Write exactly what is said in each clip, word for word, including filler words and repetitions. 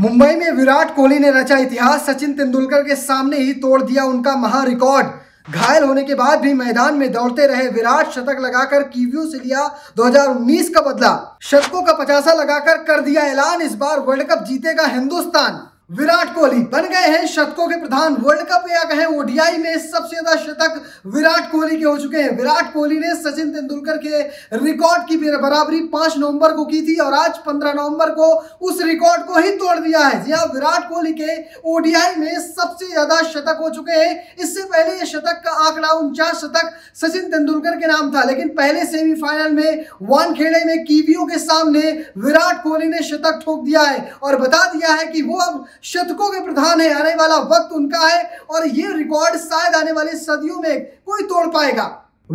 मुंबई में विराट कोहली ने रचा इतिहास, सचिन तेंदुलकर के सामने ही तोड़ दिया उनका महारिकॉर्ड। घायल होने के बाद भी मैदान में दौड़ते रहे विराट, शतक लगाकर कीवियों से लिया दो हज़ार उन्नीस का बदला, शतकों का पचासा लगाकर कर दिया ऐलान, इस बार वर्ल्ड कप जीतेगा हिंदुस्तान। विराट कोहली बन गए हैं शतकों के प्रधान। वर्ल्ड कप या कहें ओडीआई में सबसे ज्यादा शतक विराट कोहली के हो चुके हैं। विराट कोहली ने सचिन तेंदुलकर के रिकॉर्ड की बराबरी पाँच नवंबर को की थी और आज पंद्रह नवंबर को उस रिकॉर्ड को ही तोड़ दिया है। जी हां, विराट कोहली के ओडीआई में सबसे ज्यादा शतक हो चुके हैं। इससे पहले ये शतक का आंकड़ा उनचास शतक सचिन तेंदुलकर के नाम था, लेकिन पहले सेमीफाइनल में वानखेड़े में कीवियों के सामने विराट कोहली ने शतक ठोक दिया है और बता दिया है कि वो अब शतकों के प्रधान है। आने वाला वक्त उनका है और ये रिकॉर्ड शायद आने वाली सदियों में कोई तोड़ पाएगा।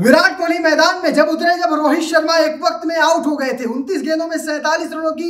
विराट कोहली मैदान में जब उतरे, जब रोहित शर्मा एक वक्त में आउट हो गए थे, उनतीस गेंदों में सैंतालीस रनों की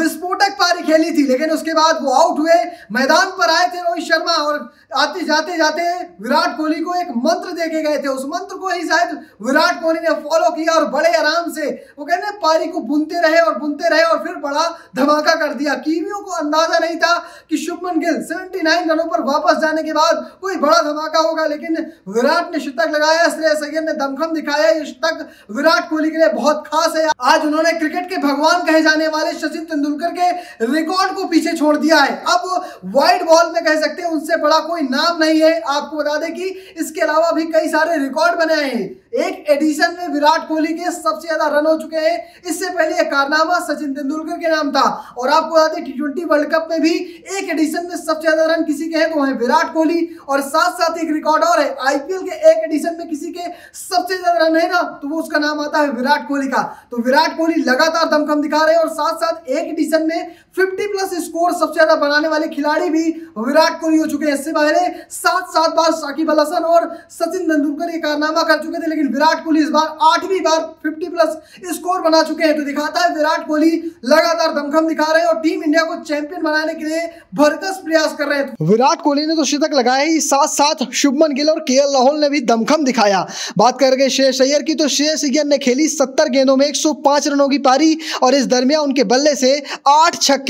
विस्फोटक पारी खेली थी, लेकिन उसके बाद वो आउट हुए। मैदान पर आए थे रोहित शर्मा और आते जाते जाते विराट कोहली को एक मंत्र देके गए थे। उस मंत्र को ही शायद विराट कोहली ने फॉलो किया और बड़े आराम से, वो कहते हैं, पारी को बुनते रहे और बुनते रहे और फिर बड़ा धमाका कर दिया। कीवियों को अंदाजा नहीं था कि शुभमन गिल सेवेंटी नाइन रनों पर वापस जाने के बाद कोई बड़ा धमाका होगा, लेकिन विराट ने शतक लगाया। श्रेयस अय्यर ने दमखम दिखाया। ये शतक विराट कोहली के लिए बहुत खास है। आज उन्होंने क्रिकेट के भगवान कहे जाने वाले सचिन तेंदुलकर के रिकॉर्ड को पीछे छोड़ दिया है। अब वाइड बॉल में कह सकते हैं उनसे बड़ा कोई नाम नहीं है। आपको बता दें कि इसके अलावा भी कई सारे रिकॉर्ड बने हैं। एक एडिशन में विराट कोहली के सबसे ज्यादा रन हो चुके हैं। इससे पहले यह कारनामा सचिन तेंदुलकर के नाम था। और आपको बता दें टी ट्वेंटी वर्ल्ड कप में भी एक एडिशन में सबसे ज्यादा रन किसी के हैं तो है विराट कोहली। और साथ साथ एक रिकॉर्ड और है, आईपीएल के एक एडिशन में किसी के सबसे ज्यादा रन है ना, तो वो उसका नाम आता है विराट कोहली का। तो विराट कोहली लगातार दमखम दिखा रहे हैं और साथ साथ एक एडिशन में पचास प्लस स्कोर सबसे ज्यादा बनाने वाले खिलाड़ी भी विराट कोहली हो चुके हैं। इससे पहले सात सात बार साकिब अल हसन और सचिन तेंदुलकर ये कारनामा कर चुके थे, लेकिन विराट कोहली इस बार आठवीं बार पचास प्लस स्कोर बना चुके हैं। तो दिखाता है विराट कोहली लगातार दमखम दिखा रहे हैं और टीम इंडिया को चैंपियन बनाने के लिए भरकस प्रयास कर रहे हैं। विराट कोहली ने तो शतक लगाया ही, साथ साथ शुभमन गिल और के एल राहुल ने भी दमखम दिखाया। बात करके श्रेयस अय्यर की, तो श्रेयस अय्यर ने खेली सत्तर गेंदों में एक सौ पाँच रनों की पारी और इस दरमियान उनके बल्ले से आठ छक्के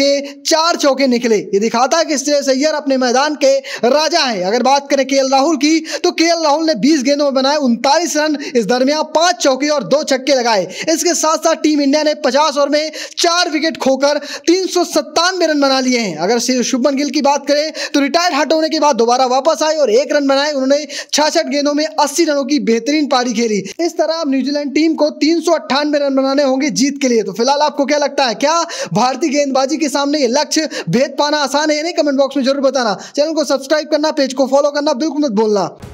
चार चौके निकले। ये दिखाता है कि श्रेयस अय्यर अपने मैदान के राजा हैं। अगर बात करें के एल राहुल की, तो के एल राहुल ने बीस गेंदों में बनाए उनतालीस रन, इस दरमियान पांच चौके और दो छक्के लगाए। इसके साथ साथ टीम इंडिया ने पचास ओवर में चार विकेट खोकर तीन सौ सत्तानवे रन बना लिए हैं। अगर शुभमन गिल की बात करें, तो रिटायर्ड हट होने के बाद दोबारा वापस आए और एक रन बनाए। उन्होंने छियासठ गेंदों में अस्सी रनों की बेहतरीन पारी खेली। इस तरह अब न्यूजीलैंड टीम को तीन सौ अट्ठानवे रन बनाने होंगे जीत के लिए। तो फिलहाल आपको क्या लगता है, क्या भारतीय गेंदबाजी के सामने ये लक्ष्य भेद पाना आसान है या नहीं? कमेंट बॉक्स में जरूर बताना। चैनल को सब्सक्राइब करना, पेज को फॉलो करना बिल्कुल मत भूलना।